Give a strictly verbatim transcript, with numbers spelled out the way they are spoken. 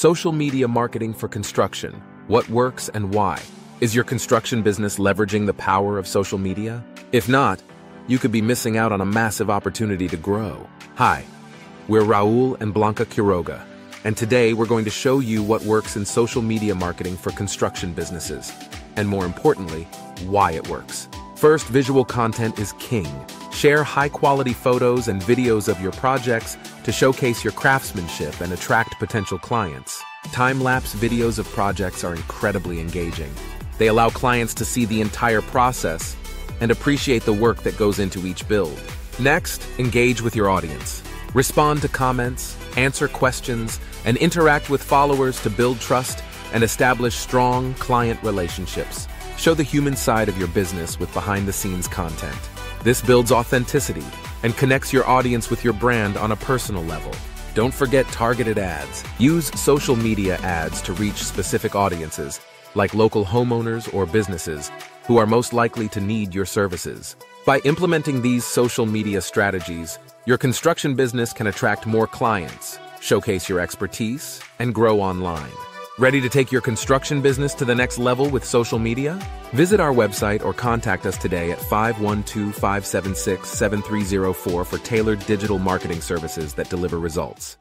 Social media marketing for construction. What works and why? Is your construction business leveraging the power of social media? If not, you could be missing out on a massive opportunity to grow. Hi, we're Raúl and Blanca Quiroga, and today we're going to show you what works in social media marketing for construction businesses, and more importantly, why it works. First, visual content is king. Share high-quality photos and videos of your projects to showcase your craftsmanship and attract potential clients. Time-lapse videos of projects are incredibly engaging. They allow clients to see the entire process and appreciate the work that goes into each build. Next, engage with your audience. Respond to comments, answer questions, and interact with followers to build trust and establish strong client relationships. Show the human side of your business with behind-the-scenes content. This builds authenticity and connects your audience with your brand on a personal level. Don't forget targeted ads. Use social media ads to reach specific audiences, like local homeowners or businesses, who are most likely to need your services. By implementing these social media strategies, your construction business can attract more clients, showcase your expertise, and grow online. Ready to take your construction business to the next level with social media? Visit our website or contact us today at five one two, five seven six, seven three zero four for tailored digital marketing services that deliver results.